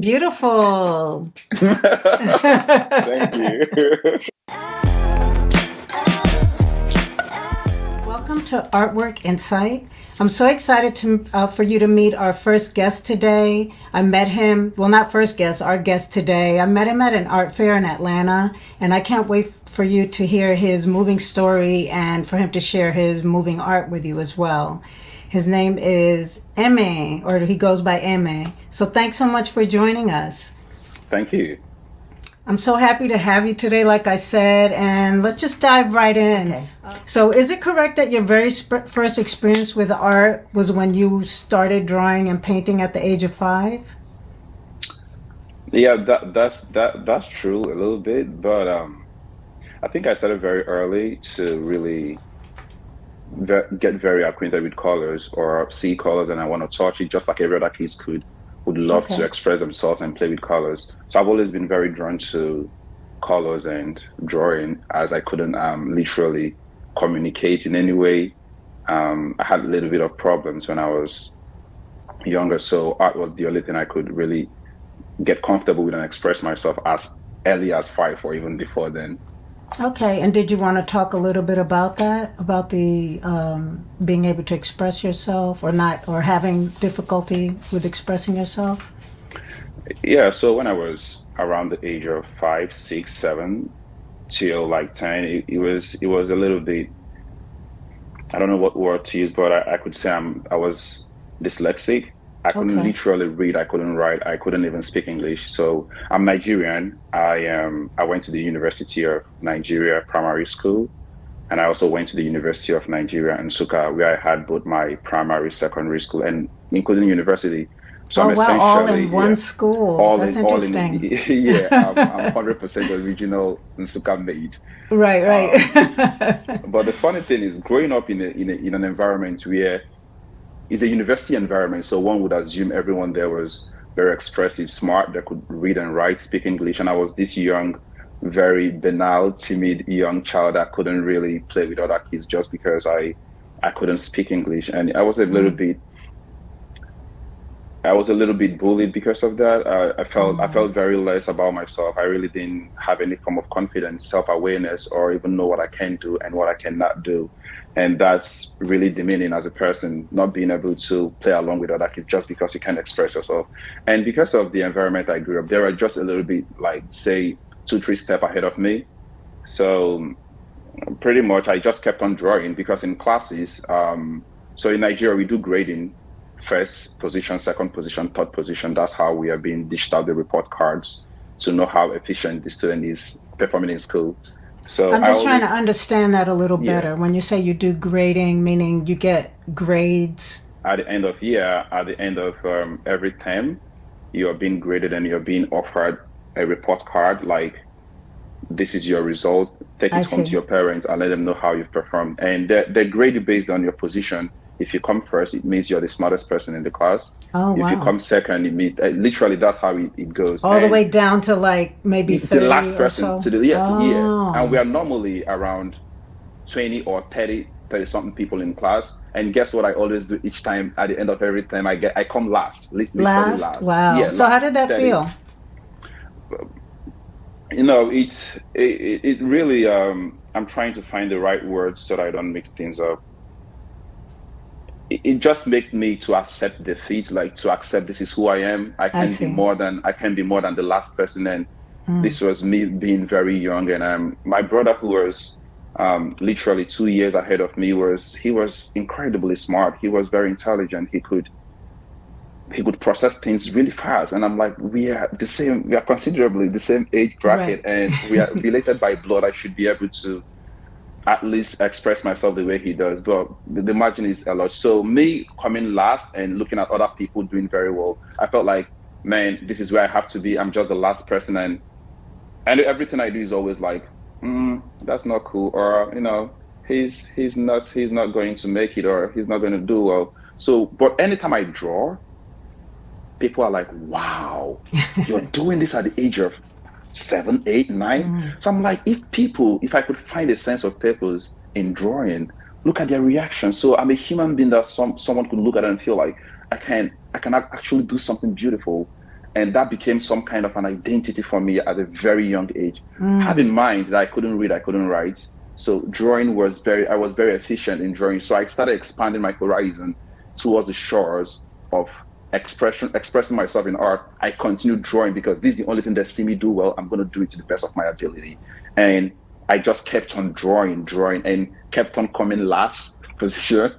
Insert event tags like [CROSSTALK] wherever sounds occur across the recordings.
Beautiful. Thank you. Welcome to Artwork Insight. I'm so excited for you to meet our first guest today. I met him, well, not first guest, our guest today. I met him at an art fair in Atlanta, and I can't wait for you to hear his moving story and for him to share his moving art with you as well. His name is Eme, or he goes by Eme. So thanks so much for joining us. Thank you. I'm so happy to have you today, like I said, and let's just dive right in. Okay. So is it correct that your very first experience with art was when you started drawing and painting at the age of 5? Yeah, that's true a little bit, but I think I started very early to really get very acquainted with colors or see colors and I want to touch it just like every other kid could. Would love to express themselves and play with colors. So I've always been very drawn to colors and drawing, as I couldn't literally communicate in any way. I had a little bit of problems when I was younger, so art was the only thing I could really get comfortable with and express myself as early as 5 or even before then. Okay, and did you want to talk a little bit about that, about the being able to express yourself or not, or having difficulty with expressing yourself? Yeah, so when I was around the age of 5, 6, 7 till like 10, it was a little bit, I don't know what word to use, but I could say I was dyslexic. I couldn't literally read, I couldn't write, I couldn't even speak English. So I'm Nigerian. I went to the University of Nigeria Primary School, and I also went to the University of Nigeria Nsukka, where I had both my primary, secondary school, and including university. So I'm essentially all in one school. That's interesting. Yeah, I'm 100% original Nsukka made. Right, right. But the funny thing is, growing up in an environment where it's a university environment, so one would assume everyone there was very expressive, smart, that could read and write, speak English, and I was this young, very banal, timid young child that couldn't really play with other kids just because I couldn't speak English, and I was a little bit bullied because of that. I felt very less about myself. I really didn't have any form of confidence, self-awareness, or even know what I can do and what I cannot do. And that's really demeaning as a person, not being able to play along with other kids just because you can't express yourself. And because of the environment I grew up, they were just a little bit like, say, 2-3 steps ahead of me. So pretty much I just kept on drawing because in classes, so in Nigeria, we do grading, first position, second position, third position. That's how we are being dished out the report cards to know how efficient the student is performing in school. So I'm just trying to understand that a little better. When you say you do grading, meaning you get grades? At the end of year, at the end of every term, you're being graded and you're being offered a report card like, this is your result, take it home to your parents and let them know how you've performed. And they grade you based on your position. If you come first, it means you're the smartest person in the class. Oh, wow. If you come second, it means literally that's how it goes. All the way down to like maybe 30 the last person or so. To the yeah. And we are normally around 20 or 30 something people in class. And guess what I always do each time? At the end of every time, I come last. Literally last. Wow. Yeah, so last. How did that feel? You know, it really. I'm trying to find the right words so that I don't mix things up. It just made me to accept defeat, like to accept this is who I am. I can be more than the last person. And this was me being very young. And my brother, who was literally 2 years ahead of me, he was incredibly smart. He was very intelligent. He could process things really fast. And I'm like, we are considerably the same age bracket, and we are related by blood. I should be able to at least express myself the way he does, but the margin is a lot. So me coming last and looking at other people doing very well, I felt like, man, this is where I have to be. I'm just the last person, and everything I do is always like, that's not cool, or you know, he's not going to make it, or he's not going to do well. So, but anytime I draw, people are like, wow, you're doing this at the age of 7, 8, 9. So I'm like, if I could find a sense of purpose in drawing, look at their reaction. So I'm a human being that someone could look at and feel like I can actually do something beautiful. And that became some kind of an identity for me at a very young age. Have in mind that I couldn't read, I couldn't write. So drawing was I was very efficient in drawing. So I started expanding my horizon towards the shores of expressing myself in art. I continued drawing because this is the only thing that see me do well. I'm going to do it to the best of my ability. And I just kept on drawing, and kept on coming last position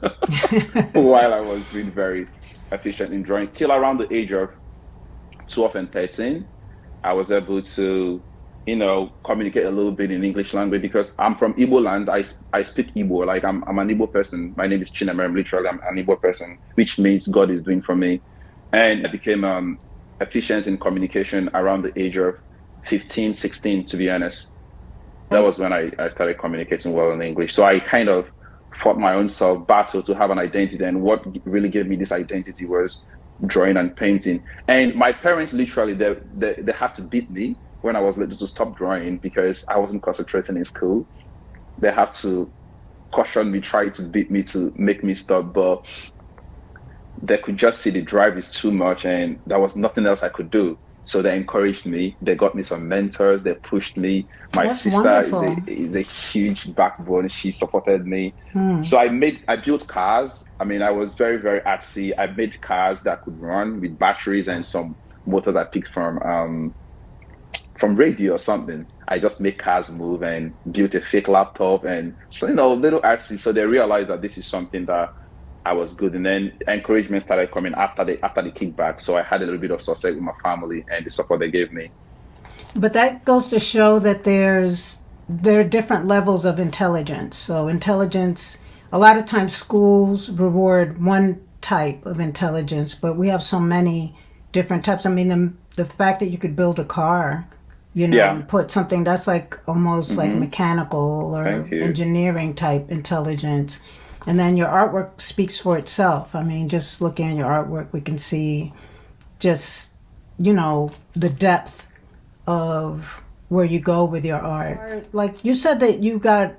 while I was being very efficient in drawing. Till around the age of 12 and 13, I was able to, you know, communicate a little bit in English language because I'm from Igbo land. I speak Igbo, like I'm an Igbo person. My name is Chinemere. Literally, I'm an Igbo person, which means God is doing for me. And I became efficient in communication around the age of 15, 16, to be honest. That was when I started communicating well in English. So I kind of fought my own self-battle to have an identity. And what really gave me this identity was drawing and painting. And my parents literally, they had to beat me when I was little to stop drawing because I wasn't concentrating in school. They had to caution me, try to beat me to make me stop, but they could just see the drive is too much and there was nothing else I could do. So they encouraged me. They got me some mentors. They pushed me. My sister is a huge backbone. She supported me. So I built cars. I mean, I was very, very artsy. I made cars that could run with batteries and some motors I picked from radio or something. I just made cars move and built a fake laptop and so, you know, little artsy. So they realized that this is something that I was good, and then encouragement started coming after the kickback. So I had a little bit of success with my family and the support they gave me. But that goes to show that there are different levels of intelligence. So intelligence, a lot of times schools reward one type of intelligence, but we have so many different types. I mean, the fact that you could build a car, you know, and put something that's like almost like mechanical or engineering type intelligence. And then your artwork speaks for itself. I mean, just looking at your artwork, we can see just, you know, the depth of where you go with your art. Like you said that you got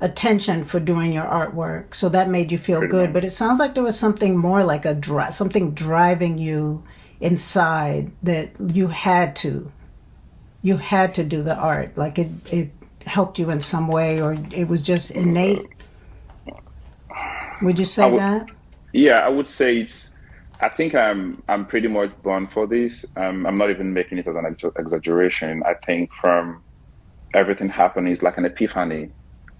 attention for doing your artwork, so that made you feel good. But it sounds like there was something more like something driving you inside that you had to do the art. Like it helped you in some way, or it was just innate. Would you say that? Yeah, I would say it's, I think I'm pretty much born for this. I'm not even making it as an exaggeration. I think from everything happening is like an epiphany.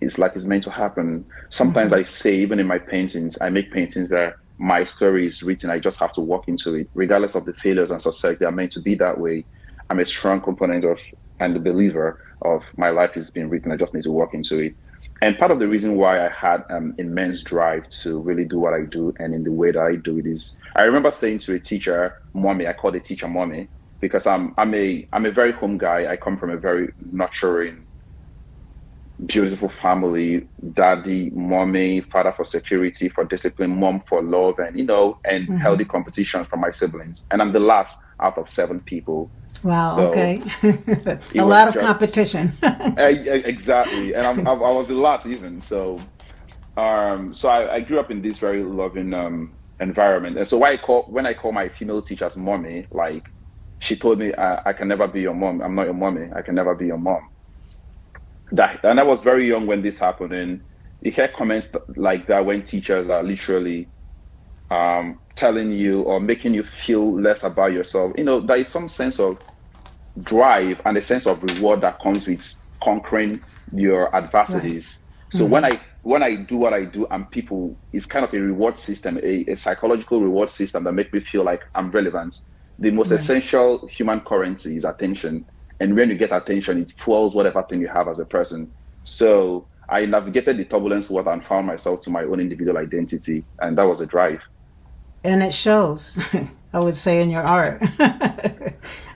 It's like it's meant to happen. Sometimes I say, even in my paintings, I make paintings that my story is written. I just have to walk into it. Regardless of the failures and success, they are meant to be that way. I'm a strong component of, and a believer of, my life is being written. I just need to walk into it. And part of the reason why I had immense drive to really do what I do and in the way that I do it is, I remember saying to a teacher, mommy, I call the teacher mommy, because I'm a very home guy. I come from a very nurturing, beautiful family, daddy, mommy, father for security, for discipline, mom for love, and, you know, and healthy competition from my siblings. And I'm the last out of 7 people. Wow. So, okay. A lot of competition. Exactly. And I was the last even. So, I grew up in this very loving environment. And so when I call my female teachers mommy, like she told me, I can never be your mom. I'm not your mommy. I can never be your mom. And I was very young when this happened. And you hear comments like that when teachers are literally telling you or making you feel less about yourself. You know, there is some sense of drive and a sense of reward that comes with conquering your adversities. Right. So when I do what I do and people, it's kind of a reward system, a psychological reward system that makes me feel like I'm relevant. The most essential human currency is attention. And when you get attention, it fuels whatever thing you have as a person. So I navigated the turbulence world and found myself to my own individual identity. And that was a drive. And it shows, I would say, in your art.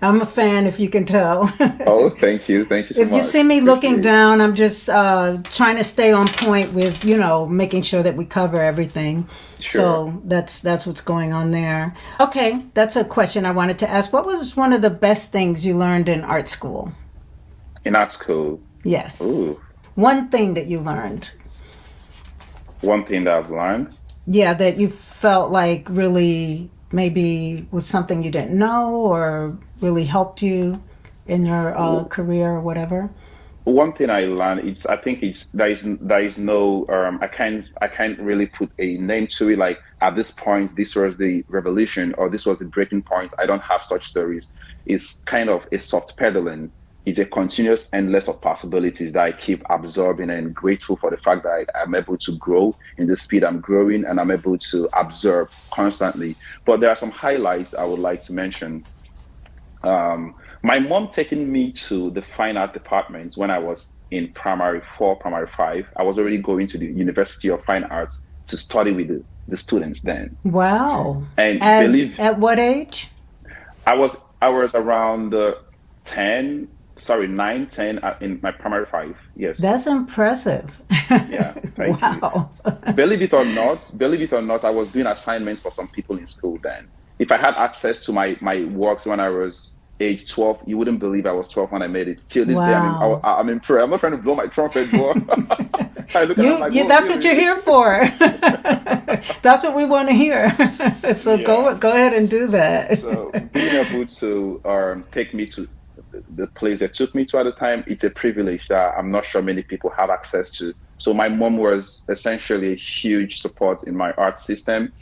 I'm a fan, if you can tell. Oh, thank you. Thank you so much. If you see me looking down, I'm just trying to stay on point with, you know, making sure that we cover everything. Sure. So that's what's going on there. Okay, that's a question I wanted to ask. What was one of the best things you learned in art school? In art school? Yes. Ooh. One thing that you learned. One thing that I've learned? Yeah, that you felt like really maybe was something you didn't know or really helped you in your career or whatever? One thing I learned, I can't really put a name to it. Like at this point, this was the revolution or this was the breaking point. I don't have such stories. It's kind of a soft pedaling. It's a continuous endless of possibilities that I keep absorbing, and grateful for the fact that I'm able to grow in the speed I'm growing, and I'm able to absorb constantly. But there are some highlights I would like to mention. My mom taking me to the fine art department when I was in primary 4, primary 5. I was already going to the University of Fine Arts to study with the students then. Wow. And at what age? I was around 9, 10 in my primary 5. Yes. That's impressive. Yeah. Thank wow. You. Believe it or not, I was doing assignments for some people in school then. If I had access to my works when I was age 12, you wouldn't believe I was 12 when I made it. Till this wow. day, I'm in prayer. I'm not trying to blow my trumpet, boy. That's what you're here for. That's what we want to hear. So yeah. go ahead and do that. So being able to take me to the place that took me to at the time, it's a privilege that I'm not sure many people have access to. So my mom was essentially a huge support in my art system.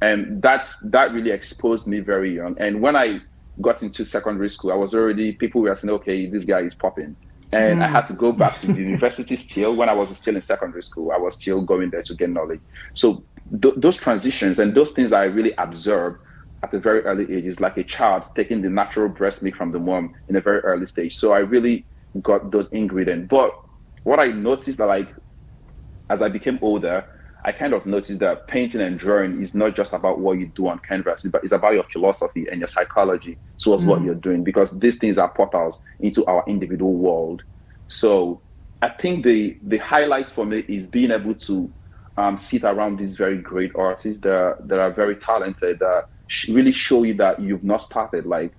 And that really exposed me very young. And when I got into secondary school, I was already, people were saying, okay, this guy is popping. And I had to go back to the university still when I was still in secondary school. I was still going there to get knowledge. So those transitions and those things I really observed at a very early age is like a child taking the natural breast milk from the mom in a very early stage. So I really got those ingredients. But what I noticed that, like, as I became older, I kind of noticed that painting and drawing is not just about what you do on canvas, but it's about your philosophy and your psychology towards what you're doing, because these things are portals into our individual world. So I think the highlight for me is being able to sit around these very great artists that are very talented, that really show you that you've not started. Like,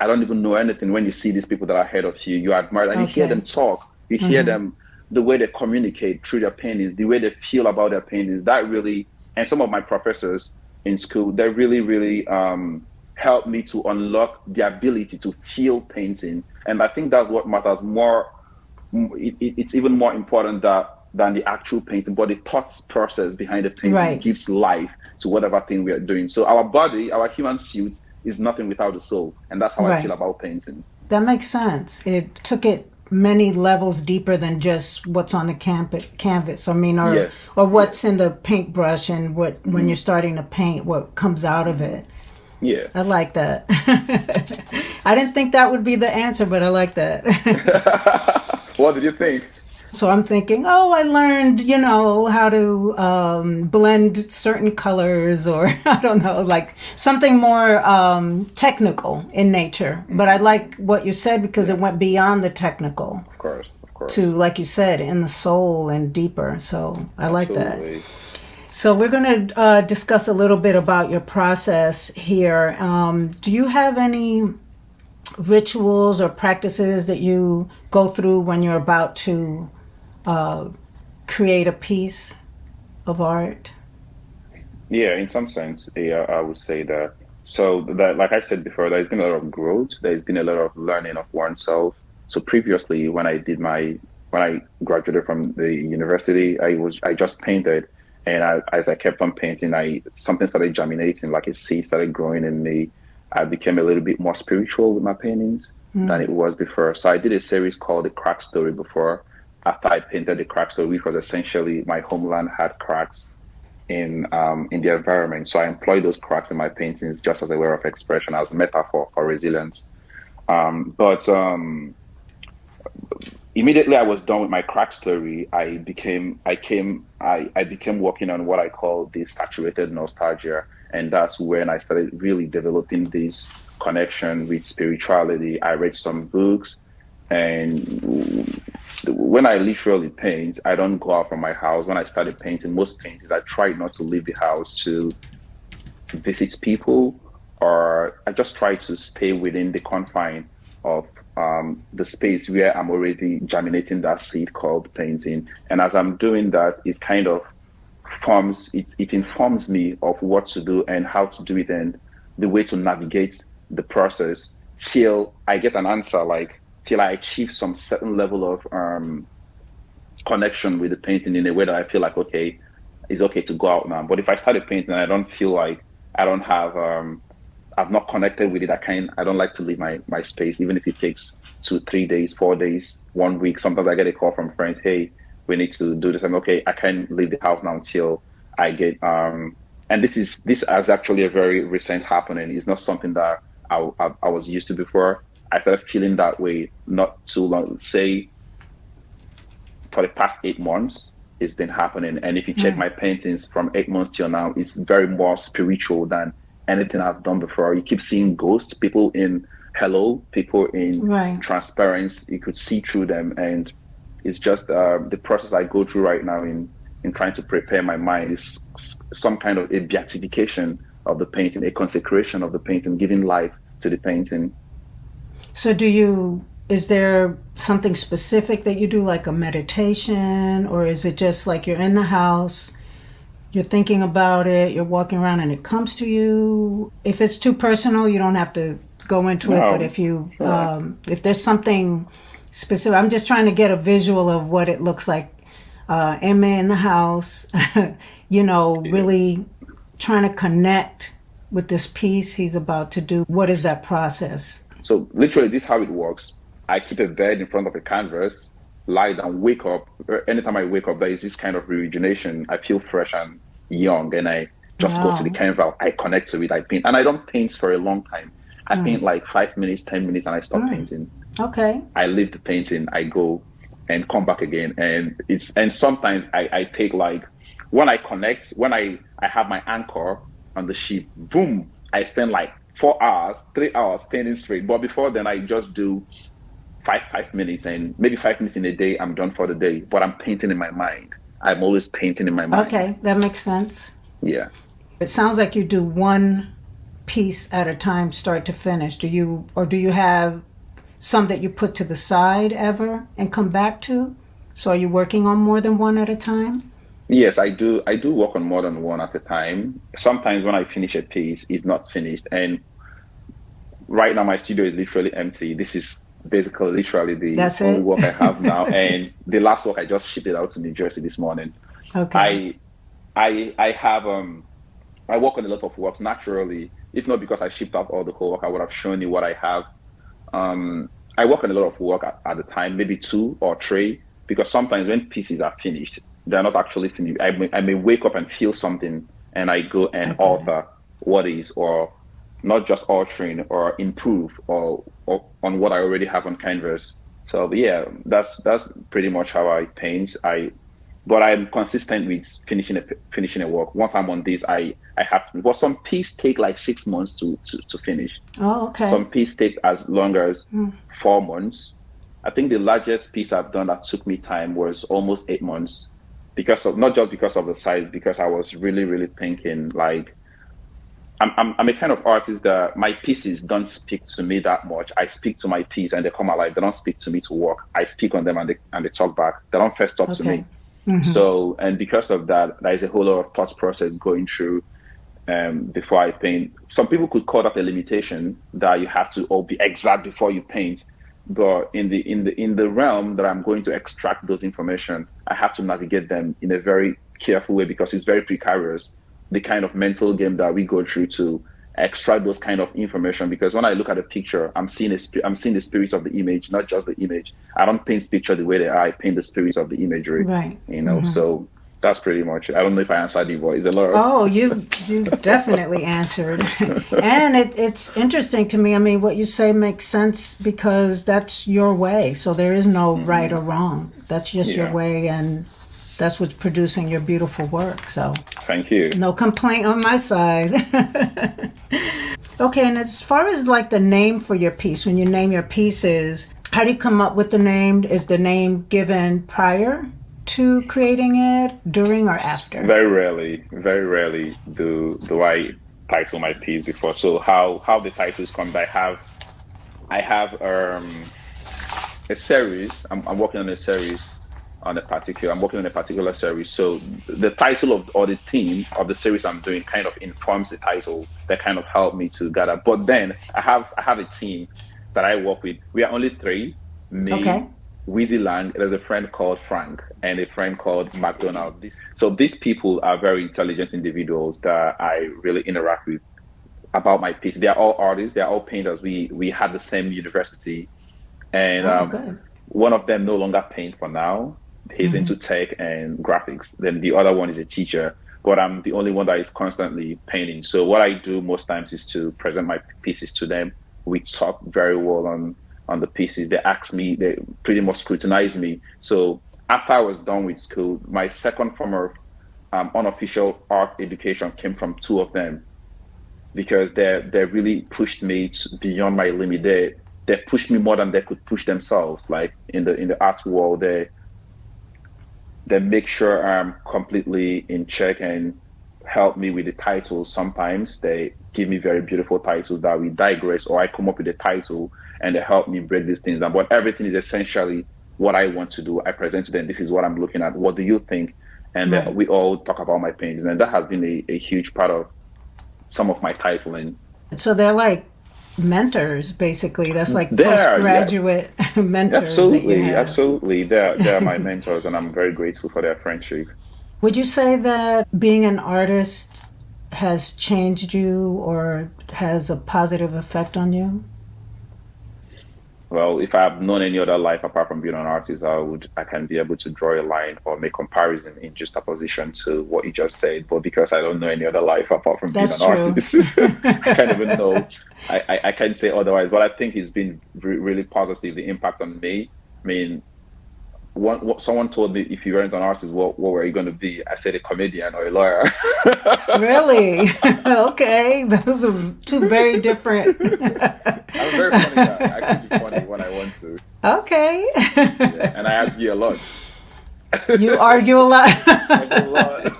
I don't even know anything. When you see these people that are ahead of you, you admire and you hear them talk, you hear them, the way they communicate through their paintings, the way they feel about their paintings, that really, and some of my professors in school, they really helped me to unlock the ability to feel painting. And I think that's what matters more. It's even more important than the actual painting, but the thought process behind the painting gives life to whatever thing we are doing. So our body, our human suit, is nothing without the soul. And that's how I feel about painting. That makes sense. It took it many levels deeper than just what's on the canvas. I mean, or what's in the paintbrush, and what when you're starting to paint, what comes out of it. Yeah, I like that. I didn't think that would be the answer, but I like that. What did you think? So I'm thinking, oh, I learned, you know, how to blend certain colors, or I don't know, like something more technical in nature. But I like what you said, because it went beyond the technical. Of course, of course. To, like you said, in the soul and deeper. So I like that. So we're going to discuss a little bit about your process here. Do you have any rituals or practices that you go through when you're about to create a piece of art? Yeah, in some sense, yeah, I would say that. So that, like I said before, there's been a lot of growth. There's been a lot of learning of oneself. So previously, when I graduated from the university, I just painted, and as I kept on painting, something started germinating, like a seed started growing in me. I became a little bit more spiritual with my paintings than it was before. So I did a series called The Crack Story before. After I painted The Crack Story, which was essentially my homeland had cracks in the environment. So I employed those cracks in my paintings just as a way of expression, as a metaphor for resilience. Immediately I was done with my crack story, I became working on what I call the saturated nostalgia. And that's when I started really developing this connection with spirituality. I read some books, and when I literally paint, I don't go out from my house. When I started painting most paintings, I tried not to leave the house to visit people, or I just tried to stay within the confine of the space where I'm already germinating that seed called painting. And as I'm doing that, it's kind of, it informs me of what to do and how to do it, and the way to navigate the process till I get an answer, like till I achieve some certain level of connection with the painting in a way that I feel like, okay, it's okay to go out now. But if I start a painting and I don't feel like I don't have, I've not connected with it, I don't like to leave my space, even if it takes 2, 3 days, 4 days, 1 week. Sometimes I get a call from friends, hey, we need to do this. I'm okay, I can't leave the house now until I get, and this is actually a very recent happening. It's not something that I was used to before. I started feeling that way not too long, say for the past 8 months, it's been happening. And if you check my paintings from 8 months till now, it's very more spiritual than anything I've done before. You keep seeing ghosts, people in hello, people in transparency. You could see through them. And it's just the process I go through right now in trying to prepare my mind is some kind of a beatification of the painting, a consecration of the painting, giving life to the painting. So is there something specific that you do, like a meditation, or is it just like you're in the house, you're thinking about it, you're walking around and it comes to you? If it's too personal, you don't have to go into it, but if you, if there's something specific, I'm just trying to get a visual of what it looks like. Eme in the house, you know, really trying to connect with this piece he's about to do. What is that process? So literally this is how it works. I keep a bed in front of a canvas, lie down, wake up. Anytime I wake up, there is this kind of rejuvenation. I feel fresh and young, and I just go to the canvas. I connect to it, I paint. And I don't paint for a long time. I paint like 5 minutes, 10 minutes, and I stop painting. Okay. I leave the painting, I go and come back again. And sometimes I take, like, when I connect, when I have my anchor on the ship, boom, I spend like 4 hours, 3 hours painting straight. But before then, I just do five minutes, and maybe 5 minutes in a day, I'm done for the day. But I'm painting in my mind. I'm always painting in my mind. Okay, that makes sense. Yeah. It sounds like you do one piece at a time, start to finish. Do you, or do you have some that you put to the side ever and come back to? So are you working on more than one at a time? Yes, I do. I do work on more than one at a time. Sometimes when I finish a piece, it's not finished. And right now my studio is literally empty. This is basically literally the only work I have now. And the last work, I just shipped it out to New Jersey this morning. Okay. I have, I work on a lot of works naturally. If not because I shipped out all the whole work, I would have shown you what I have. I work on a lot of work at the time, maybe 2 or 3, because sometimes when pieces are finished, they're not actually finished. I may wake up and feel something, and I go and alter what is, or not just altering, or improve or on what I already have on canvas. So yeah, that's pretty much how I paint. But I'm consistent with finishing a work. Once I'm on this, I have to. But some pieces take like 6 months to finish. Oh, okay. Some pieces take as long as 4 months. I think the largest piece I've done that took me time was almost 8 months, because of, not just because of the size, because I was really, really thinking, like, I'm a kind of artist that my pieces don't speak to me that much. I speak to my piece and they come alive. They don't speak to me to work. I speak on them and they talk back. They don't first talk to me. So, and because of that, there is a whole lot of thought process going through before I paint. Some people could call that a limitation, that you have to all be exact before you paint. But in the realm that I'm going to extract those information, I have to navigate them in a very careful way, because it's very precarious, the kind of mental game that we go through to extract those kind of information. Because when I look at a picture, I'm seeing the spirit of the image, not just the image. I don't paint picture the way they are. I paint the spirit of the imagery. Right. You know, so that's pretty much it. I don't know if I answered you, but it's a lot. Oh, you definitely answered. And it's interesting to me. I mean, what you say makes sense, because that's your way. So there is no right or wrong. That's just your way, and that's what's producing your beautiful work. So thank you. No complaint on my side. Okay, and as far as like the name for your piece, when you name your pieces, how do you come up with the name? Is the name given prior to creating it, during, or after? Very rarely do I title my piece before. So how the titles come, I have a series. I'm working on a series on a particular, I'm working on a particular series. So the title of, or the theme of the series I'm doing kind of informs the title. That kind of helped me to gather. But then I have a team that I work with. We are only three, me, okay, Weezy Land, there's a friend called Frank, and a friend called McDonald. So these people are very intelligent individuals that I really interact with about my piece. They are all artists, they are all painters. We had the same university, and one of them no longer paints for now. He's into tech and graphics. Then the other one is a teacher, but I'm the only one that is constantly painting. So what I do most times is to present my pieces to them. We talk very well on the pieces. They asked me, they pretty much scrutinized me. So after I was done with school, my second form of unofficial art education came from two of them, because they really pushed me beyond my limit. They pushed me more than they could push themselves. Like in the art world, they make sure I'm completely in check and help me with the titles. Sometimes they give me very beautiful titles that we digress, or I come up with a title and they help me break these things down. But everything is essentially what I want to do. I present to them, this is what I'm looking at, what do you think? And then we all talk about my paintings. And that has been a huge part of some of my titling. So they're like mentors, basically. That's like postgraduate mentors. Absolutely, that you have. Absolutely. They're my mentors, and I'm very grateful for their friendship. Would you say that being an artist has changed you or has a positive effect on you? Well, if I've known any other life apart from being an artist, I can be able to draw a line or make comparison in just opposition to what you just said. But because I don't know any other life apart from being an artist, I can't even know. I can't say otherwise. But I think it's been really positive, the impact on me. I mean, someone told me, if you weren't an artist, what were you going to be? I said a comedian or a lawyer. Really? Okay. Those are two very different. I'm very funny guy. I can be funny when I want to. Okay. Yeah, and I argue a lot. You argue a lot. I argue a lot.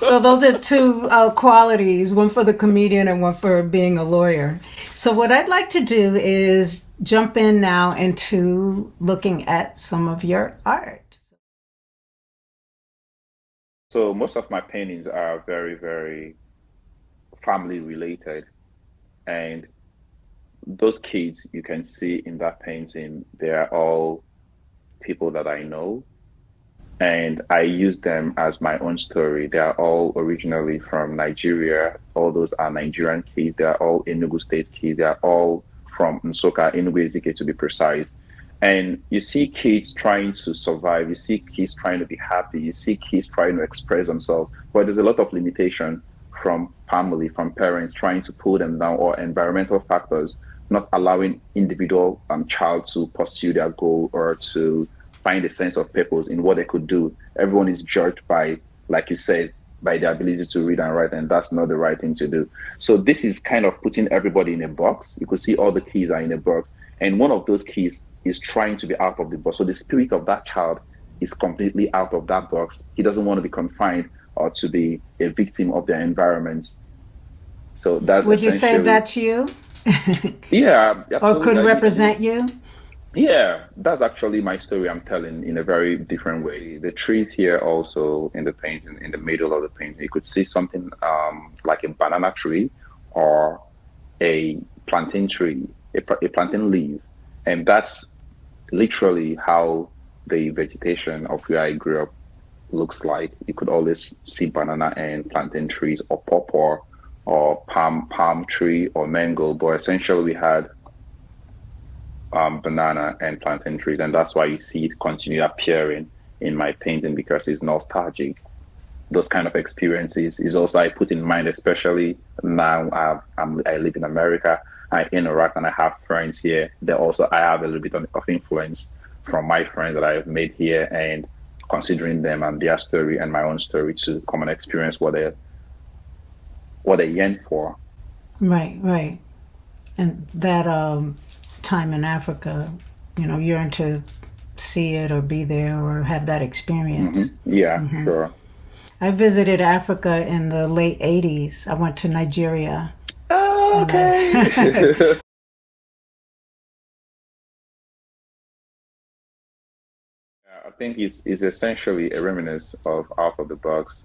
So those are two qualities, one for the comedian and one for being a lawyer. So what I'd like to do is jump in now into looking at some of your art. So most of my paintings are very, very family related. And those kids you can see in that painting, they're all people that I know. And I use them as my own story. They are all originally from Nigeria. All those are Nigerian kids. They are all Enugu State kids. They are all from Nsukka, Enugu Ezike to be precise. And you see kids trying to survive. You see kids trying to be happy. You see kids trying to express themselves. But there's a lot of limitation from family, from parents trying to pull them down, or environmental factors not allowing individual child to pursue their goal or to find a sense of purpose in what they could do. Everyone is judged by, like you said, by their ability to read and write, and that's not the right thing to do. So this is kind of putting everybody in a box. You could see all the kids are in a box, and one of those kids is trying to be out of the box. So the spirit of that child is completely out of that box. He doesn't want to be confined or to be a victim of their environment. So that's Would you say that's you? Yeah. Absolutely. Or could represent you? Yeah, that's actually my story I'm telling in a very different way. The trees here also in the painting, in the middle of the painting, you could see something like a banana tree or a plantain tree, a plantain leaf. And that's literally how the vegetation of where I grew up looks like. You could always see banana and plantain trees, or pawpaw, or palm tree, or mango. But essentially we had banana and plantain trees, and that's why you see it continue appearing in my painting, because it's nostalgic. Those kind of experiences is also I put in mind, especially now I live in America. I interact and I have friends here. I have a little bit of influence from my friends that I've made here, and considering them and their story and my own story to come and experience what they yearn for. Right, and that time in Africa, you know, you're into see it or be there or have that experience. Sure. I visited Africa in the late 80s. I went to Nigeria. Oh, okay. I think it's essentially a reminiscence of out of the box.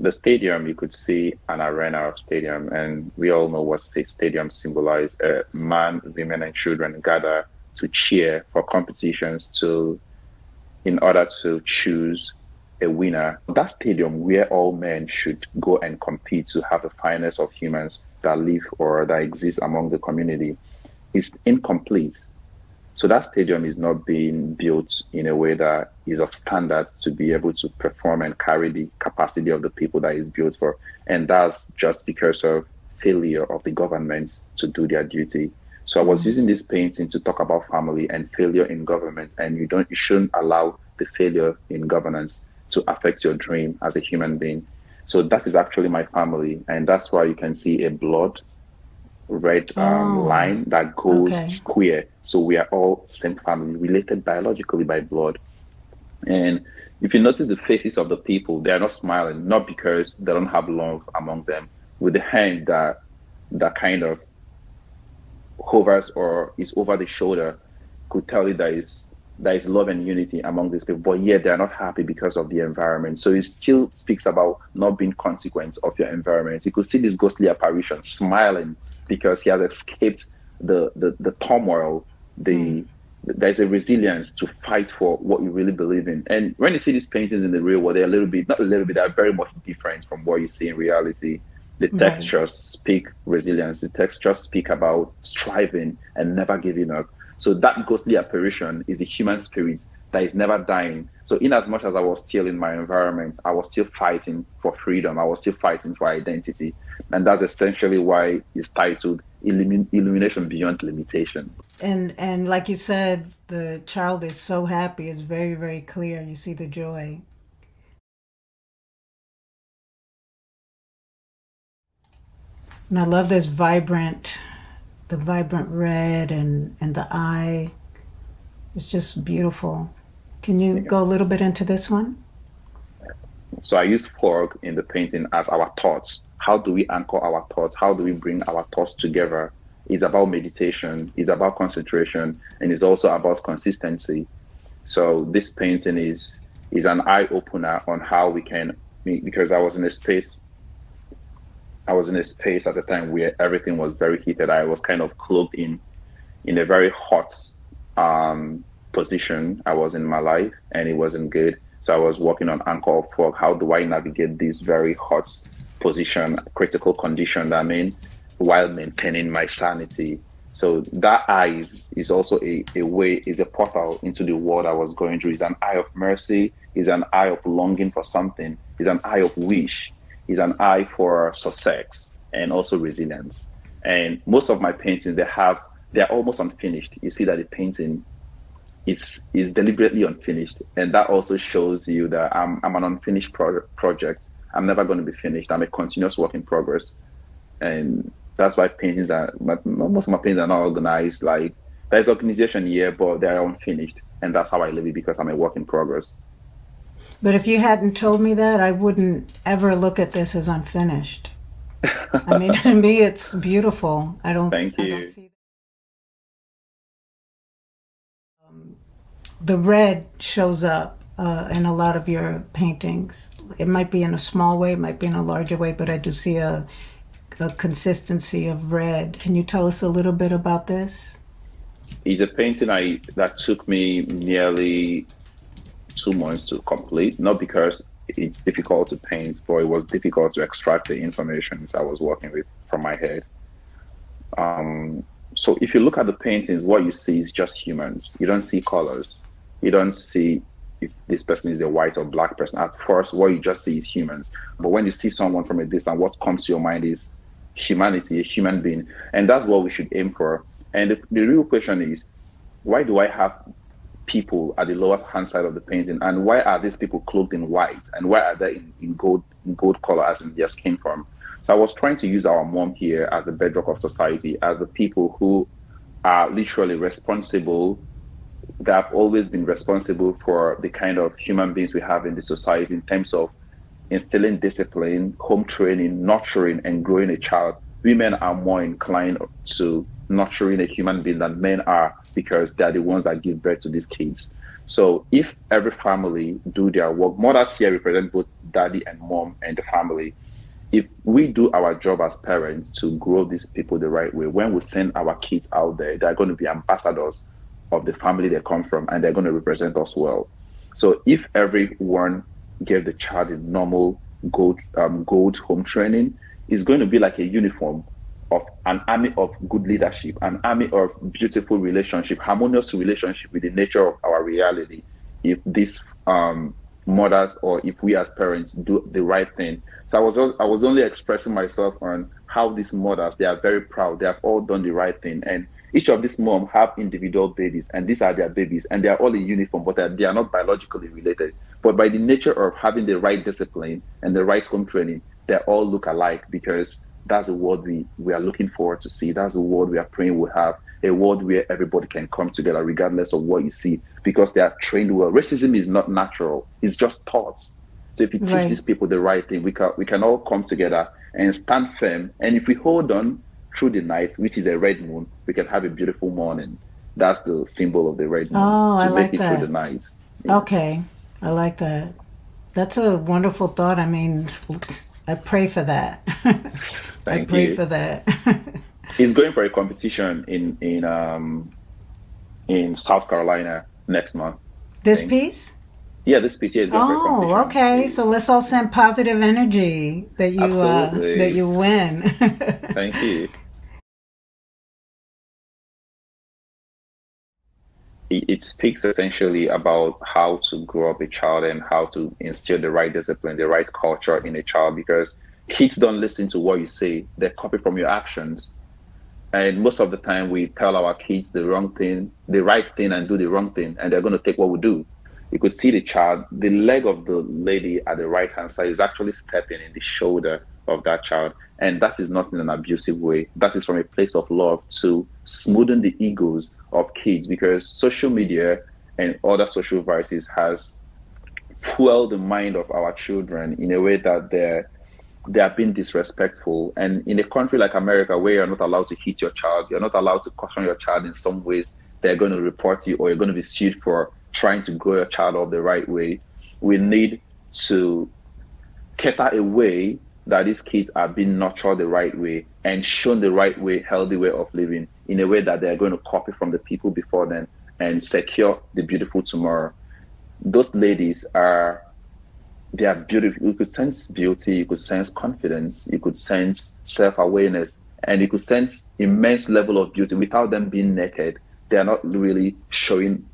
The stadium, you could see an arena of stadium, and we all know what stadiums symbolize. Men, women, and children gather to cheer for competitions in order to choose a winner. That stadium where all men should go and compete to have the finest of humans that live or that exist among the community is incomplete. So that stadium is not being built in a way that is of standard to be able to perform and carry the capacity of the people that is built for. And that's just because of failure of the government to do their duty. So I was using this painting to talk about family and failure in government. And you shouldn't allow the failure in governance to affect your dream as a human being. So that is actually my family. And that's why you can see a blood red line that goes square. So we are all same family, related biologically by blood. And if you notice the faces of the people, they are not smiling, not because they don't have love among them. With the hand that kind of hovers or is over the shoulder, could tell you there is love and unity among these people, but yet they are not happy because of the environment. So it still speaks about not being consequence of your environment. You could see this ghostly apparition smiling because he has escaped the turmoil. There's a resilience to fight for what you really believe in. And when you see these paintings in the real world, they're they're very much different from what you see in reality. The textures speak resilience. The textures speak about striving and never giving up. So that ghostly apparition is the human spirit that is never dying. So in as much as I was still in my environment, I was still fighting for freedom. I was still fighting for identity. And that's essentially why it's titled Illumination Beyond Limitation. And like you said, the child is so happy. It's very, very clear. You see the joy. And I love this vibrant red and the eye. It's just beautiful. Can you go a little bit into this one? So I use fog in the painting as our thoughts. How do we anchor our thoughts? How do we bring our thoughts together? It's about meditation. It's about concentration. And it's also about consistency. So this painting is an eye-opener on how we can, because I was in a space at the time where everything was very heated. I was kind of cloaked in a very hot position I was in my life, and it wasn't good. So I was working on anchor of fog. How do I navigate this very hot position, critical condition that I'm in, while maintaining my sanity? So that eye is also a way, is a portal into the world I was going through. It's an eye of mercy. It's an eye of longing for something. It's an eye of wish. Is an eye for success and also resilience. And most of my paintings, they're almost unfinished. You see that the painting is deliberately unfinished. And that also shows you that I'm an unfinished project. I'm never going to be finished. I'm a continuous work in progress. And that's why most of my paintings are not organized. Like, there's organization here, but they're unfinished. And that's how I live it, because I'm a work in progress. But if you hadn't told me that, I wouldn't ever look at this as unfinished. I mean, to me, it's beautiful. I don't. Thank you. I don't see that. The red shows up in a lot of your paintings. It might be in a small way, it might be in a larger way, but I do see a consistency of red. Can you tell us a little bit about this? It's a painting that took me nearly 2 months to complete, not because it's difficult to paint, but it was difficult to extract the information I was working with from my head. So if you look at the paintings, what you see is just humans. You don't see colors. You don't see if this person is a white or black person. At first, what you just see is humans. But when you see someone from a distance, what comes to your mind is humanity, a human being. And that's what we should aim for. And the real question is, why do I have people at the lower hand side of the painting, and why are these people clothed in white, and why are they in gold color as in their skin form? So I was trying to use our mom here as the bedrock of society, as the people who are literally responsible, that have always been responsible for the kind of human beings we have in the society in terms of instilling discipline, home training, nurturing, and growing a child. Women are more inclined to nurturing a human being than men are, because they're the ones that give birth to these kids. So if every family do their work, mothers here represent both daddy and mom and the family. If we do our job as parents to grow these people the right way, when we send our kids out there, they're going to be ambassadors of the family they come from, and they're going to represent us well. So if everyone gave the child a normal gold home training, it's going to be like a uniform of an army of good leadership, an army of beautiful relationship, harmonious relationship with the nature of our reality. If these mothers, or if we as parents do the right thing. So I was only expressing myself on how these mothers, they are very proud. They have all done the right thing. And each of these moms have individual babies, and these are their babies, and they are all in uniform, but they are not biologically related. But by the nature of having the right discipline and the right home training, they all look alike, because that's the world we are looking forward to see. That's the world we are praying we'll have, a world where everybody can come together regardless of what you see, because they are trained well. Racism is not natural. It's just thoughts. So if you teach these people the right thing, we can all come together and stand firm. And if we hold on through the night, which is a red moon, we can have a beautiful morning. That's the symbol of the red moon. Oh, I like that. To make it through the night. Yeah. Okay. I like that. That's a wonderful thought. I mean, I pray for that. I pray for that. He's going for a competition in South Carolina next month. This piece? Yeah, this piece. Yeah, oh, okay. So let's all send positive energy that you win. Thank you. It speaks essentially about how to grow up a child and how to instill the right discipline, the right culture in a child, because kids don't listen to what you say. They copy from your actions. And most of the time we tell our kids the wrong thing, the right thing, and do the wrong thing, and they're going to take what we do. You could see the child, the leg of the lady at the right-hand side is actually stepping in the shoulder of that child. And that is not in an abusive way. That is from a place of love to smoothen the egos of kids, because social media and other social vices has fueled the mind of our children in a way that they have been disrespectful. And in a country like America, where you're not allowed to hit your child, you're not allowed to caution your child in some ways, they're going to report you, or you're going to be sued for trying to grow your child up the right way. We need to cater a way that these kids are being nurtured the right way and shown the right way, healthy way of living, in a way that they're going to copy from the people before them and secure the beautiful tomorrow. Those ladies are, they are beautiful. You could sense beauty, you could sense confidence, you could sense self-awareness, and you could sense immense level of beauty without them being naked. They are not really showing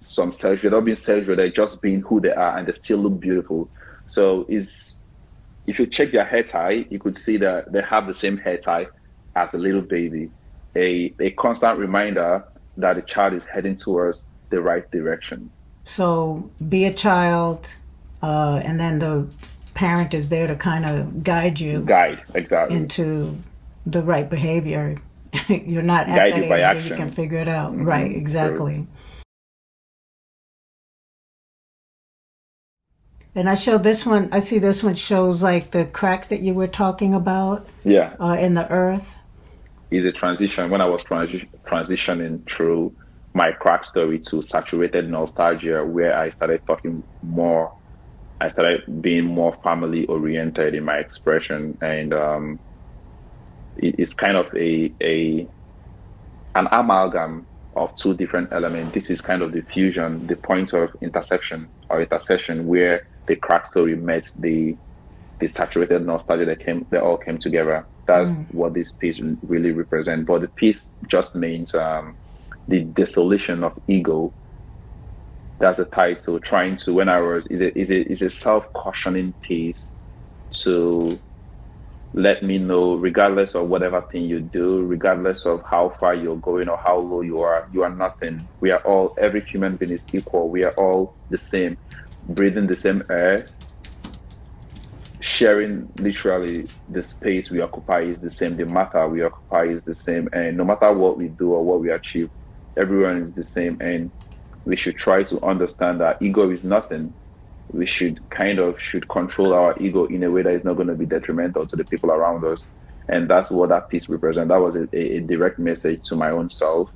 some self, they're not being self-real, they're just being who they are, and they still look beautiful. So if you check their hair tie, you could see that they have the same hair tie as a little baby. A constant reminder that the child is heading towards the right direction. So be a child, and then the parent is there to kind of guide you. Guide, exactly. Into the right behavior. You're not at that age where you can figure it out. Mm-hmm. Right, exactly. True. And I show this one, I see this one shows like the cracks that you were talking about. Yeah. In the earth. Is a transition. When I was transitioning through my crack story to saturated nostalgia, where I started talking more, I started being more family oriented in my expression. And it's kind of an amalgam of two different elements. This is kind of the fusion, the point of interception or intersection, where the crack story met the saturated nostalgia they all came together. That's what this piece really represents. But the piece just means the dissolution of ego. That's the title. Trying to, when I was, is a self-cautioning piece to let me know, regardless of whatever thing you do, regardless of how far you're going or how low you are nothing. We are all, every human being is equal. We are all the same, breathing the same air, sharing literally the space we occupy is the same, the matter we occupy is the same, and no matter what we do or what we achieve, everyone is the same. And we should try to understand that ego is nothing. We should should control our ego in a way that is not going to be detrimental to the people around us. And that's what that piece represents. That was a direct message to my own self,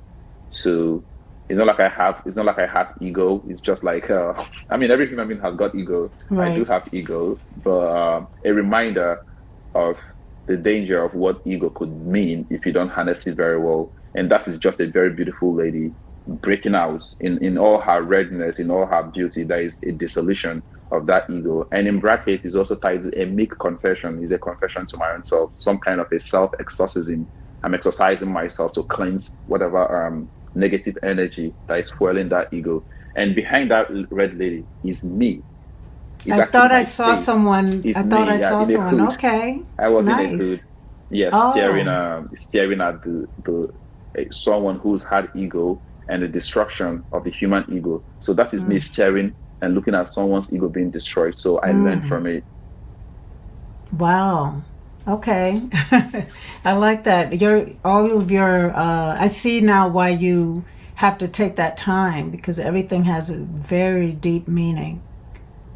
to It's not like I have. It's not like I have ego. It's just like I mean, every human being has got ego. Right. I do have ego, but a reminder of the danger of what ego could mean if you don't harness it very well. And that is just a very beautiful lady breaking out in all her redness, in all her beauty. There is a dissolution of that ego, and in bracket is also titled a meek confession. Is a confession to my own self, some kind of a self exorcism. I'm exercising myself to cleanse whatever negative energy that is fueling that ego. And behind that red lady is me. It's I thought I saw face. Someone. It's I thought me. I saw someone. Hood. Okay. I was nice. In a hood. Yeah, oh. Staring at the someone who's had ego and the destruction of the human ego. So that is me staring and looking at someone's ego being destroyed. So I learned from it. Wow. Okay. I like that. I see now why you have to take that time, because everything has a very deep meaning.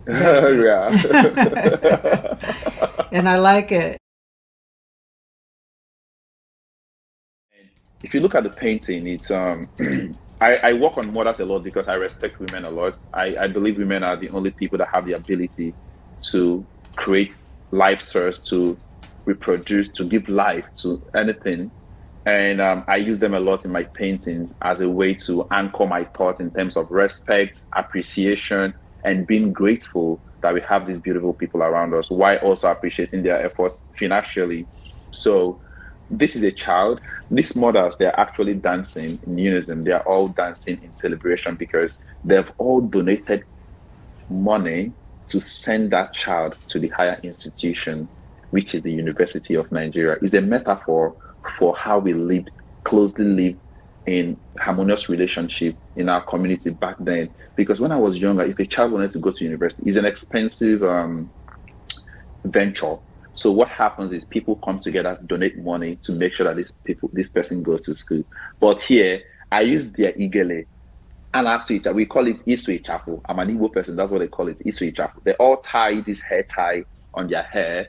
Very deep. Yeah. And I like it. If you look at the painting, it's I work on mothers a lot because I respect women a lot. I believe women are the only people that have the ability to create life source, to reproduce, to give life to anything. And I use them a lot in my paintings as a way to anchor my thoughts in terms of respect, appreciation, and being grateful that we have these beautiful people around us, while also appreciating their efforts financially. So this is a child. These mothers, they're actually dancing in unison. They're all dancing in celebration because they've all donated money to send that child to the higher institution, which is the University of Nigeria. It's a metaphor for how we lived, closely lived in harmonious relationship in our community back then. Because when I was younger, if a child wanted to go to university, it's an expensive venture. So what happens is people come together, donate money to make sure that this person goes to school. But here, I use their igele. And actually, we call it iswe chapel. I'm an Igbo person. That's what they call it, iswe chapel. They all tie this hair tie on their hair,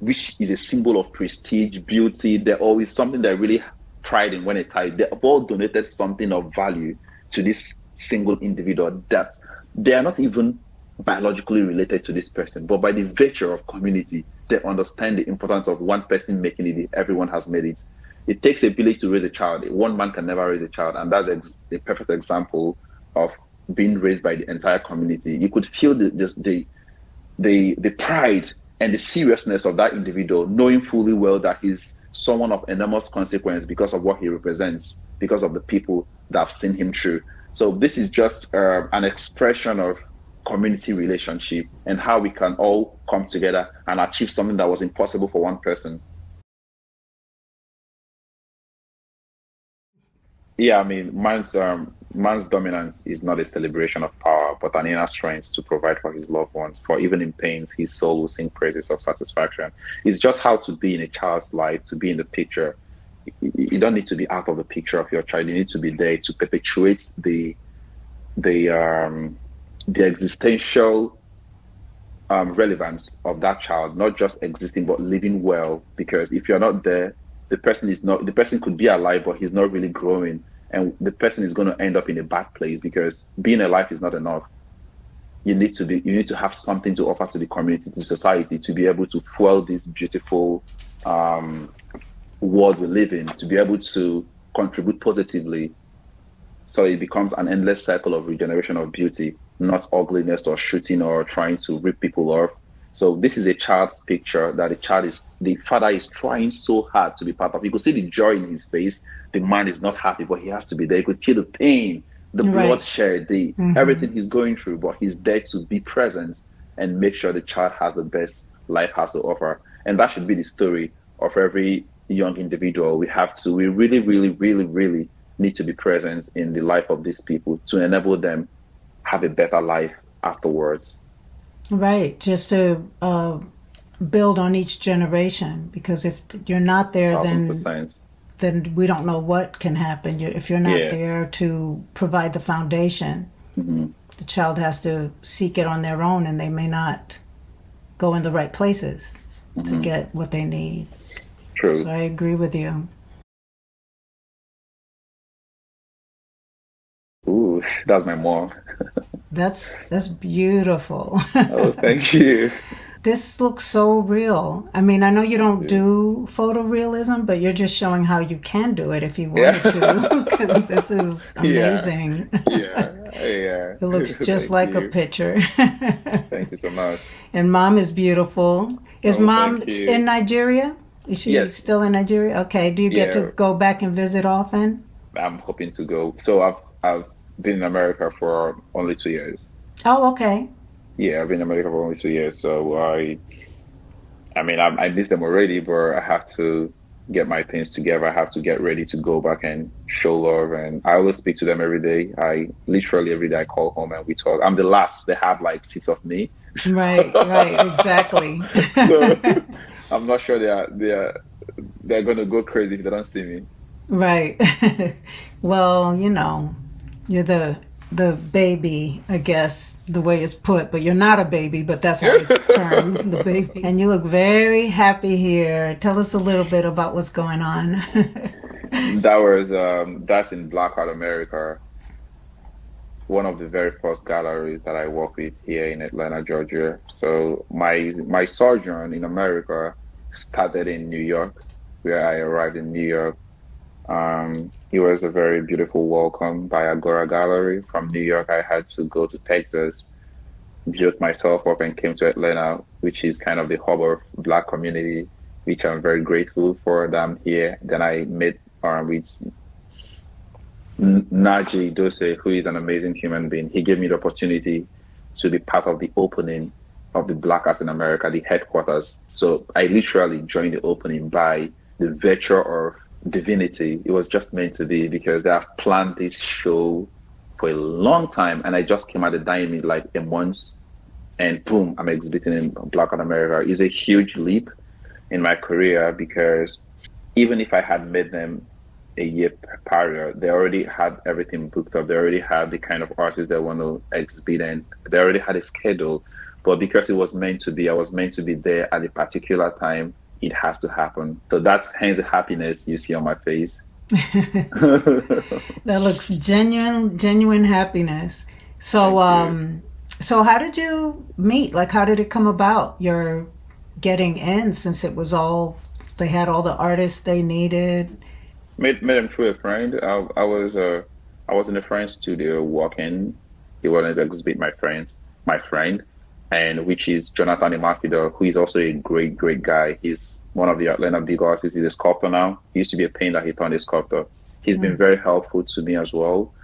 which is a symbol of prestige, beauty. They're always something they're really pride in when they tie. They all donated something of value to this single individual that they are not even biologically related to this person, but by the virtue of community, they understand the importance of one person making it. Everyone has made it. It takes a village to raise a child. One man can never raise a child. And that's a perfect example of being raised by the entire community. You could feel the pride and the seriousness of that individual, knowing fully well that he's someone of enormous consequence because of what he represents, because of the people that have seen him through. So this is just an expression of community relationship and how we can all come together and achieve something that was impossible for one person. Yeah, I mean, man's dominance is not a celebration of power, but an inner strength to provide for his loved ones. For even in pains, his soul will sing praises of satisfaction. It's just how to be in a child's life, to be in the picture. You don't need to be out of the picture of your child. You need to be there to perpetuate the existential relevance of that child, not just existing but living well. Because if you're not there, the person could be alive, but he's not really growing, and the person is going to end up in a bad place because being alive is not enough. You need to have something to offer to the community, to society, to be able to fuel this beautiful world we live in, to be able to contribute positively. So it becomes an endless cycle of regeneration of beauty, not ugliness or shooting or trying to rip people off. So this is a child's picture that the father is trying so hard to be part of. You could see the joy in his face. The man is not happy, but he has to be there. You could feel the pain, the bloodshed, everything he's going through, but he's there to be present and make sure the child has the best life has to offer. And that should be the story of every young individual. We really, really, really, really need to be present in the life of these people to enable them have a better life afterwards. Right, just to build on each generation, because if you're not there, then we don't know what can happen. If you're not there to provide the foundation, the child has to seek it on their own, and they may not go in the right places to get what they need. True. So I agree with you. So that's my mom. That's beautiful. Oh, thank you. This looks so real. I mean, I know you don't do photorealism, but you're just showing how you can do it if you wanted to, because this is amazing. Yeah. It looks just like a picture. Thank you so much. And Mom is beautiful. Is Mom in Nigeria? Is she still in Nigeria? Okay. Do you get to go back and visit often? I'm hoping to go. So I've been in America for only 2 years. Oh, okay. Yeah, I've been in America for only 2 years, so I mean, I miss them already, but I have to get my things together. I have to get ready to go back and show love, and I always speak to them every day. I literally every day I call home and we talk. I'm the last. They have like 6 of me. Right, exactly. So I'm not sure they're gonna go crazy if they don't see me. Right. Well, you know, you're the baby, I guess, the way it's put, but you're not a baby, but that's how it's termed, the baby. And you look very happy here. Tell us a little bit about what's going on. That's in Black Art America, one of the very first galleries that I work with here in Atlanta, Georgia. So my sojourn in America started in New York, where I arrived in New York. It was a very beautiful welcome by Agora Gallery. From New York, I had to go to Texas, built myself up, and came to Atlanta, which is kind of the hub of Black community, which I'm very grateful for that I'm here. Then I met with Najee Dose, who is an amazing human being. He gave me the opportunity to be part of the opening of the Black Art in America, the headquarters. So I literally joined the opening by the virtue of divinity. It was just meant to be, because I've planned this show for a long time, and I just came out of dying in like a month, and boom, I'm exhibiting in Black Art America. It's a huge leap in my career, because even if I had met them a year prior, they already had everything booked up. They already had the kind of artists they want to exhibit, and they already had a schedule. But because it was meant to be, I was meant to be there at a particular time. It has to happen. So that's hence the happiness you see on my face. That looks genuine happiness. So so how did you meet? Like, how did it come about, your getting in, since it was all, they had all the artists they needed? Met him through a friend. I was in a friend's studio walking. He wanted to exhibit my friend, and which is Jonathan Imakido, who is also a great guy. He's one of the Atlanta big artists. He's a sculptor now. He used to be a painter. He turned a sculptor. He's been very helpful to me as well.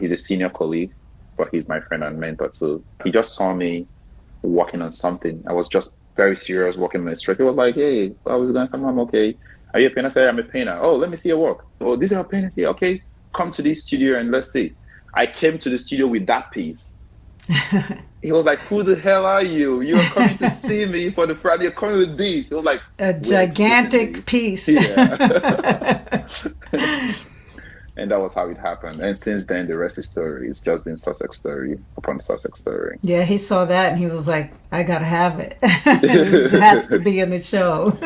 He's a senior colleague, but he's my friend and mentor too. He just saw me working on something. I was just very serious, working on a strip. He was like, hey, I was going somewhere. I'm okay. Are you a painter? I said, I'm a painter. Oh, let me see your work. Oh, this is a painter. I said, okay, come to the studio and let's see. I came to the studio with that piece. He was like, who the hell are you? You're coming to see me for the Friday. You're coming with these. It was like a gigantic piece. Yeah. And that was how it happened. And since then, the rest is story. It's just been Sussex story upon Sussex story. Yeah, he saw that and he was like, I got to have it. This has to be in the show.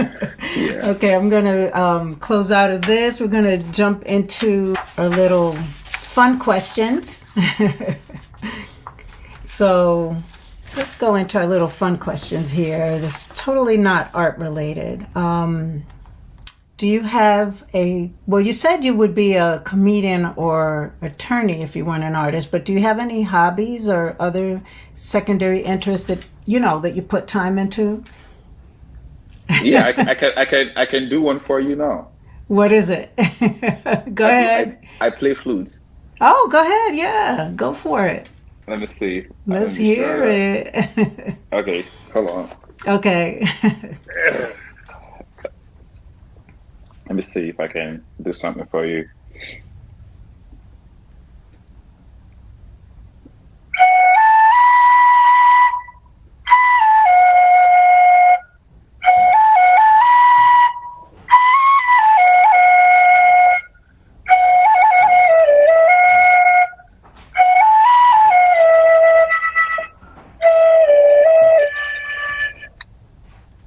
Yeah. Okay, I'm going to close out of this. We're going to jump into our little fun questions. So let's go into our little fun questions here. This is totally not art related. Do you have a, well, you said you would be a comedian or attorney if you weren't an artist, but do you have any hobbies or other secondary interests that, you know, that you put time into? Yeah, I can do one for you now. What is it? Go ahead. I play flute. Oh, go ahead. Yeah, go for it. Let me see. Let's hear it. Okay, hold on. Okay. Let me see if I can do something for you.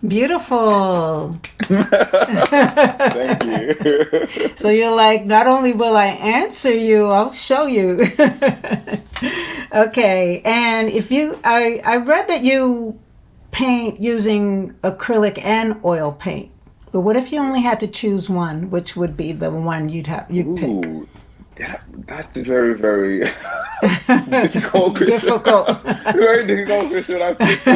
Beautiful. Thank you. So you're like, not only will I answer you, I'll show you. Okay. And if you, I read that you paint using acrylic and oil paint, but what if you only had to choose one? Which would be the one you'd pick? That's very, very difficult question. Difficult. Very difficult question. I picked.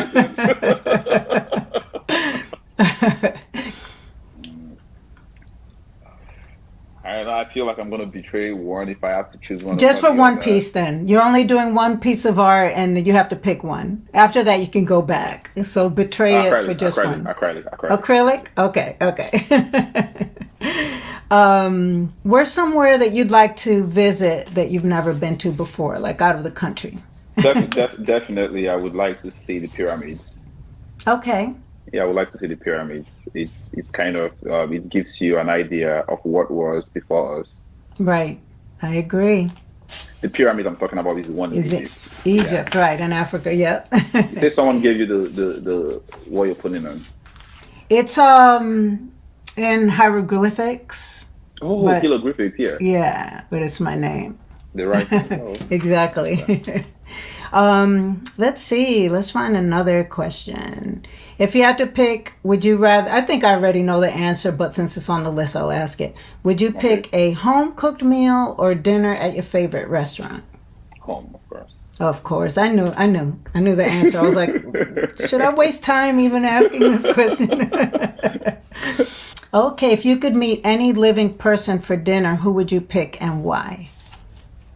I feel like I'm going to betray one if I have to choose one. Just for one piece, then. You're only doing one piece of art, and you have to pick one. After that, you can go back. So betray it for just one. Acrylic. Acrylic? Okay, okay. Where's somewhere that you'd like to visit that you've never been to before, like out of the country? Definitely, I would like to see the pyramids. Okay. Yeah, I would like to see the pyramids. It's kind of, it gives you an idea of what was before us. Right. I agree. The pyramid I'm talking about is the one in Egypt. Egypt, yeah. Right, in Africa, yeah. You say someone gave you the what you're putting on. It's in hieroglyphics. Oh, hieroglyphics, yeah. Yeah, but it's my name. The right thing. Oh. Exactly. Yeah. Let's see. Let's find another question. If you had to pick, would you rather, I think I already know the answer, but since it's on the list, I'll ask it. Would you pick a home-cooked meal or dinner at your favorite restaurant? Home, of course. Of course. I knew the answer. I was like, should I waste time even asking this question? Okay. If you could meet any living person for dinner, who would you pick and why?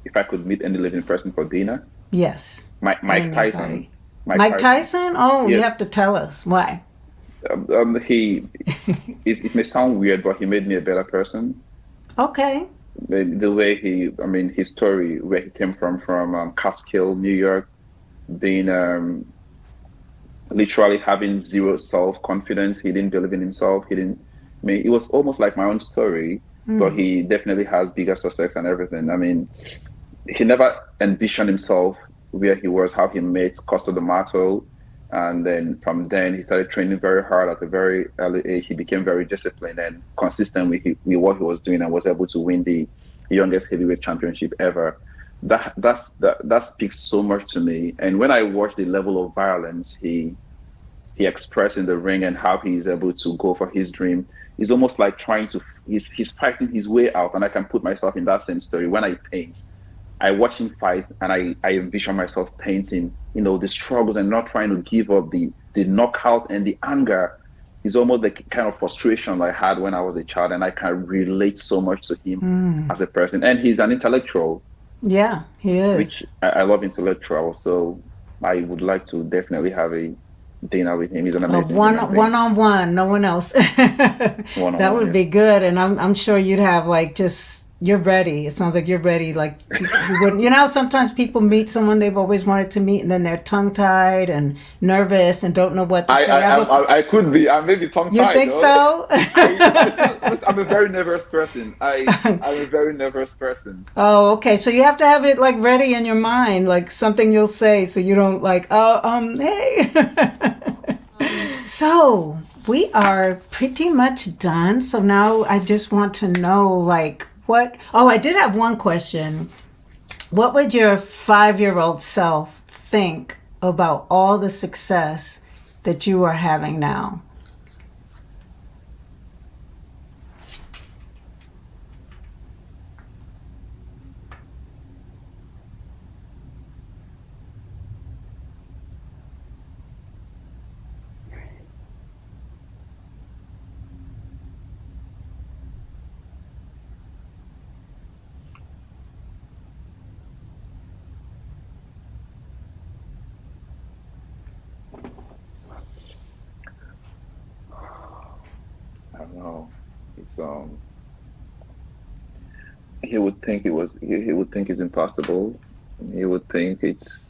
If I could meet any living person for dinner? Yes. Mike Tyson. Mike Tyson? Oh, yes. You have to tell us. Why? It may sound weird, but he made me a better person. Okay. The way he, I mean, his story, where he came from Catskill, New York, being literally having zero self-confidence. He didn't believe in himself. He didn't, I mean, it was almost like my own story, but he definitely has bigger success and everything. I mean, he never envisioned himself where he was, how he made Cus D'Amato, and then from then he started training very hard at a very early age. He became very disciplined and consistent with what he was doing, and was able to win the youngest heavyweight championship ever. That speaks so much to me. And when I watch the level of violence he expressed in the ring and how he is able to go for his dream, it's almost like trying to he's fighting his way out. And I can put myself in that same story when I paint. I watch him fight, and I envision myself painting, you know, the struggles and not trying to give up, the knockout and the anger is almost the kind of frustration I had when I was a child, and I can relate so much to him as a person. And he's an intellectual. Yeah, he is. Which I love intellectuals, so I would like to definitely have a dinner with him. He's an amazing one-on-one, no one else. That would be good, and I'm sure you'd have like just... You're ready. It sounds like you're ready. Like you wouldn't, you know, sometimes people meet someone they've always wanted to meet, and then they're tongue-tied and nervous and don't know what to say. I could be. I may be tongue-tied. You think so? I'm a very nervous person. I'm a very nervous person. Oh, okay. So you have to have it like ready in your mind, like something you'll say, so you don't like, oh, hey. So we are pretty much done. So now I just want to know, like. I did have one question. What would your 5-year-old self think about all the success that you are having now? He would think it was. He would think it's impossible. He would think it's.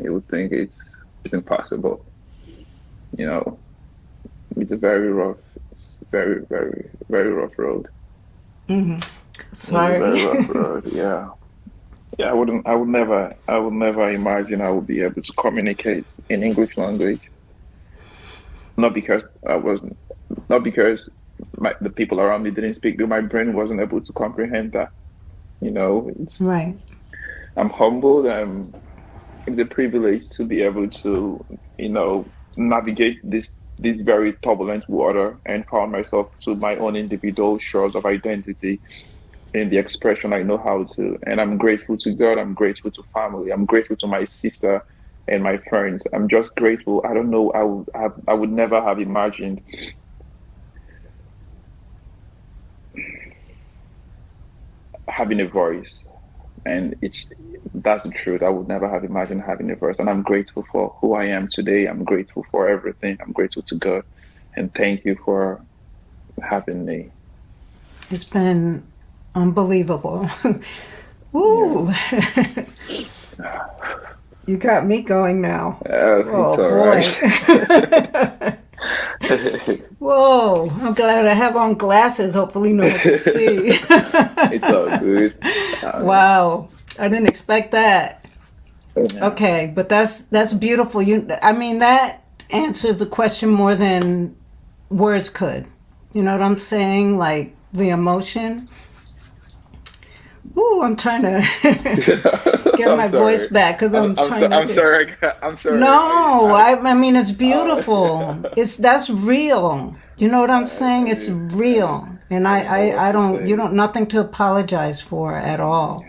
He would think it's impossible. You know, it's a very rough. It's very, very, very rough road. Sorry. Very rough road. Yeah. Yeah. I would never. I would never imagine I would be able to communicate in English language. Not because I wasn't. not because the people around me didn't speak, but my brain wasn't able to comprehend that. You know, it's right. I'm humbled. It's a privilege to be able to, you know, navigate this very turbulent water and found myself to my own individual shores of identity in the expression I know how to. And I'm grateful to God. I'm grateful to family. I'm grateful to my sister and my friends. I'm just grateful. I don't know. I would never have imagined. Having a voice, and that's the truth. I would never have imagined having a voice, and I'm grateful for who I am today. I'm grateful for everything. I'm grateful to God, and thank you for having me. It's been unbelievable. Woo! Yeah. [LAUGHS] You got me going now. Oh, it's all right. Whoa, I'm glad I have on glasses. Hopefully no one can see. It's all good. Wow, I didn't expect that. Yeah. Okay, but that's beautiful. I mean, that answers the question more than words could. You know what I'm saying? Like the emotion. Ooh, I'm trying to get my voice back because I'm sorry. No, I mean, it's beautiful. That's real. You know what I'm saying? It's real. And nothing to apologize for at all.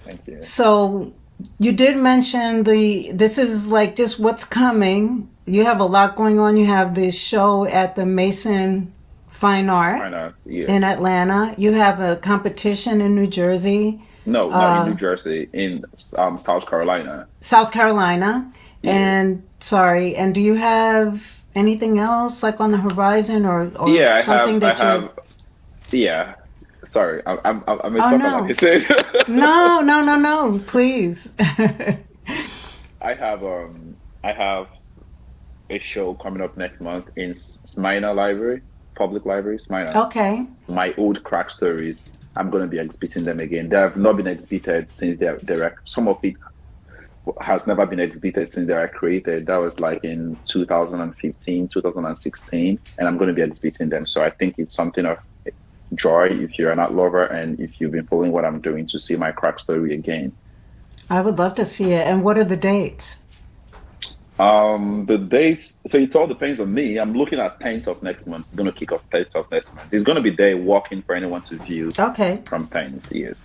Thank you. So you did mention this is like just what's coming. You have a lot going on. You have this show at the Mason Fine Art in Atlanta. You have a competition in New Jersey. No, not in New Jersey, in South Carolina. South Carolina. Yeah. And do you have anything else like on the horizon or yeah, something Yeah. Sorry, I made something like this. No, please. I have a show coming up next month in Smyrna Library. Public libraries, okay. My old Crack stories. I'm going to be exhibiting them again. They have not been exhibited since some of it has never been exhibited since they were created. That was like in 2015, 2016, and I'm going to be exhibiting them. So I think it's something of joy if you're an art lover and if you've been following what I'm doing to see my Crack story again. I would love to see it. And what are the dates? The dates, so it all depends on me. I'm looking at 10th of next month. It's going to kick off 10th of next month. It's going to be there walking for anyone to view. Okay. From 10th, yes.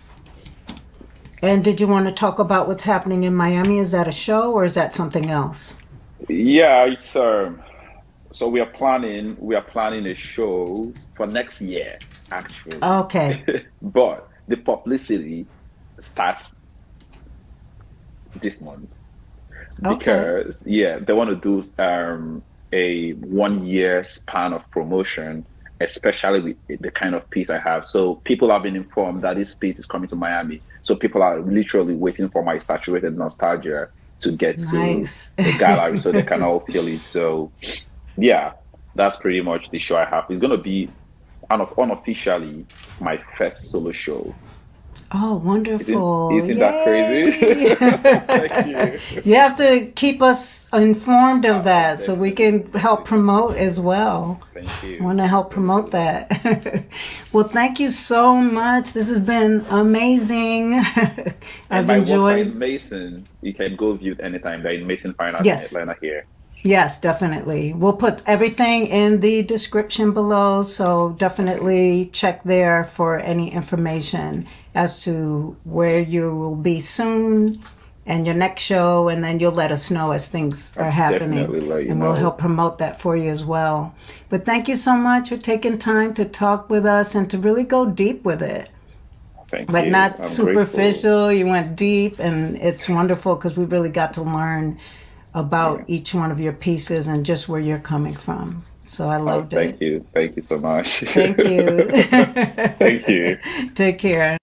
And did you want to talk about what's happening in Miami? Is that a show or is that something else? Yeah, it's, so we are planning a show for next year, actually. Okay. But the publicity starts this month. Because okay. Yeah, they want to do a one-year span of promotion, especially with the kind of piece I have. So people have been informed that this piece is coming to Miami. So people are literally waiting for my Saturated Nostalgia to get to the gallery so they can all feel it. So yeah, that's pretty much the show I have. It's going to be unofficially my first solo show. Oh, wonderful. Isn't that crazy? Thank you. You have to keep us informed of that so we can help promote as well. Thank you. I want to help promote that. Well, thank you so much. This has been amazing. I've enjoyed. Mason, you can go view it anytime. They're in Mason Fine Art in Atlanta here. Yes, definitely. We'll put everything in the description below, so definitely check there for any information as to where you will be soon and your next show, and then you'll let us know as things are happening, and we'll help promote that for you as well. But thank you so much for taking time to talk with us and to really go deep with it. Thank you. Like not superficial, you went deep, and it's wonderful because we really got to learn about each one of your pieces and just where you're coming from. So I loved it. Thank you. Thank you so much. Thank you. Thank you. Take care.